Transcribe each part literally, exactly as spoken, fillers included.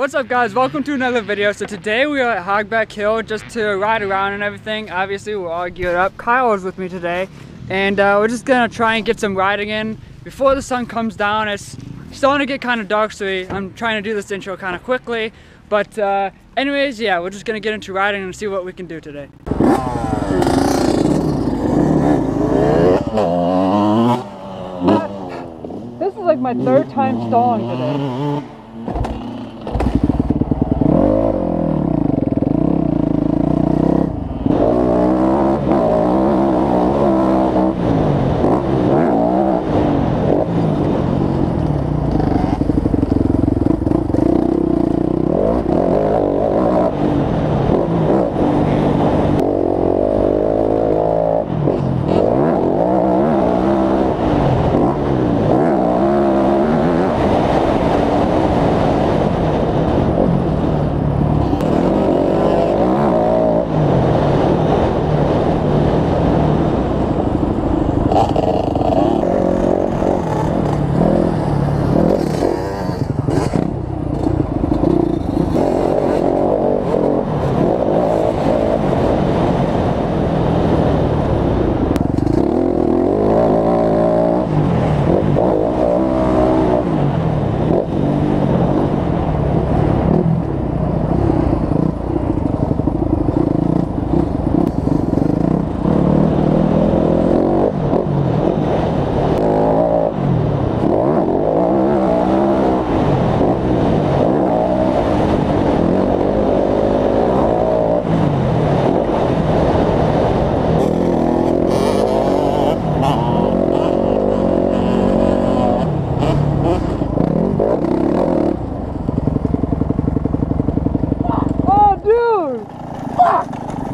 What's up guys, welcome to another video. So today we are at Hogback Hill just to ride around and everything. Obviously we're all geared up. Kyle is with me today and uh, we're just gonna try and get some riding in before the sun comes down. It's starting to get kind of dark, so we, I'm trying to do this intro kind of quickly. But uh, anyways, yeah, we're just gonna get into riding and see what we can do today. This is like my third time stalling today.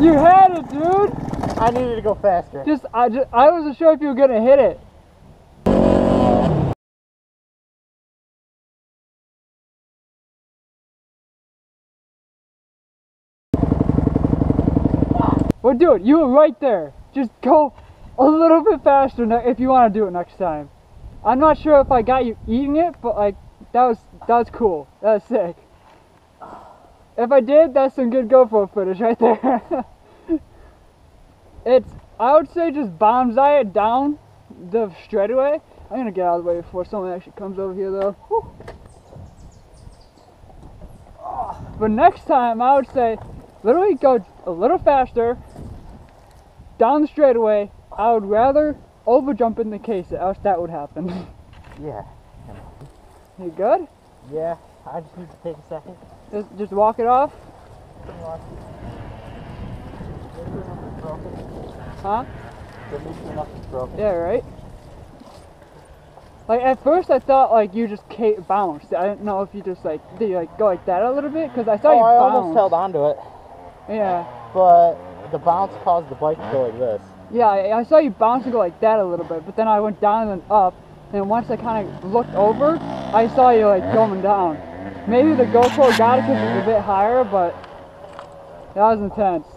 You had it, dude! I needed to go faster. Just, I, just, I wasn't sure if you were gonna hit it. Well, dude, you were right there. Just go a little bit faster if you want to do it next time. I'm not sure if I got you eating it, but like, that was that was cool. That was sick. If I did, that's some good GoPro footage right there. It's, I would say, just bonsai it down the straightaway. I'm gonna get out of the way before someone actually comes over here though. Whew. But next time, I would say, literally go a little faster down the straightaway. I would rather over jump in the case, else that would happen. Yeah. You good? Yeah. I just need to take a second. Just, just walk it off? Huh? Yeah, right? Like, at first I thought, like, you just bounced. I didn't know if you just, like, did you, like, go like that a little bit? Because I saw oh, you I bounce. I almost held onto it. Yeah. But the bounce caused the bike to go like this. Yeah, I, I saw you bounce and go like that a little bit, but then I went down and up, and once I kind of looked over, I saw you, like, going down. Maybe the GoPro got it because it was a bit higher, but that was intense.